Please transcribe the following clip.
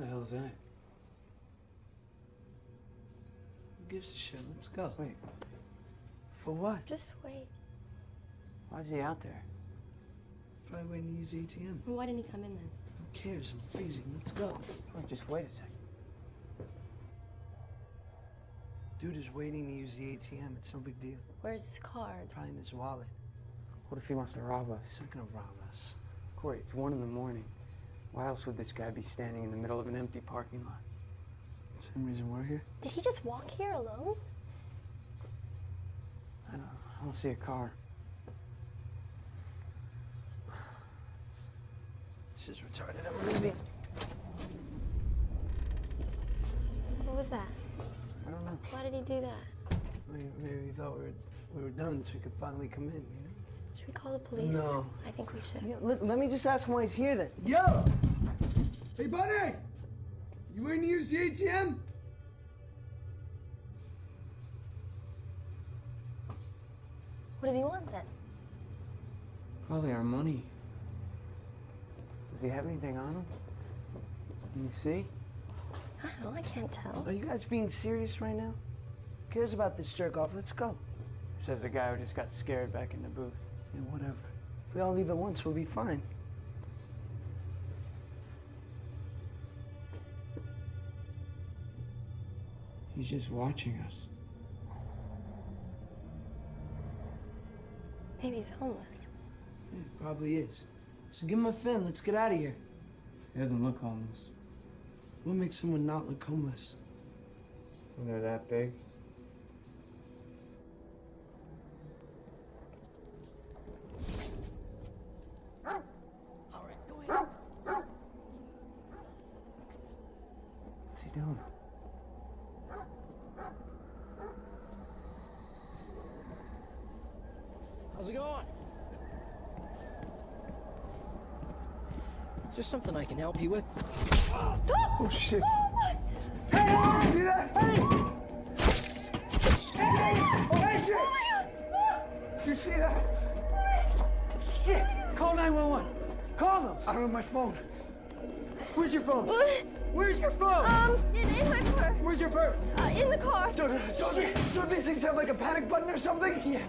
the hell is that? Who gives a shit? Let's go. Wait. For what? Just wait. Why is he out there? Probably waiting to use the ATM. Well, why didn't he come in then? Who cares? I'm freezing. Let's go. Wait, just wait a second. Dude is waiting to use the ATM. It's no big deal. Where's his card? Probably in his wallet. What if he wants to rob us? He's not gonna rob us. Corey, it's 1 in the morning. Why else would this guy be standing in the middle of an empty parking lot? Same reason we're here. Did he just walk here alone? I don't see a car. This is retarded. I'm leaving. What was that? I don't know. Why did he do that? Maybe he thought we were done, so we could finally come in, you know? Should we call the police? No. I think we should. Yeah, let me just ask him why he's here then. Yo! Hey, buddy! You waiting to use the ATM? What does he want then? Probably our money. Does he have anything on him? Can you see? I don't know, I can't tell. Are you guys being serious right now? Who cares about this jerk off? Let's go. Says the guy who just got scared back in the booth. Yeah, whatever. If we all leave at once, we'll be fine. He's just watching us. Maybe he's homeless. Yeah, he probably is. So give him a fin. Let's get out of here. He doesn't look homeless. What makes someone not look homeless? When they're that big. How's it going? Is there something I can help you with? Oh shit! Oh, my. Hey, you see that? Hey! Hey! Hey, shit! Oh, my God. You see that? What? Shit! Call 911. Call them. I don't have my phone. Where's your phone? What? Where's your phone? In my purse. Where's your purse? In the car. Don't these things have like a panic button or something? Yeah.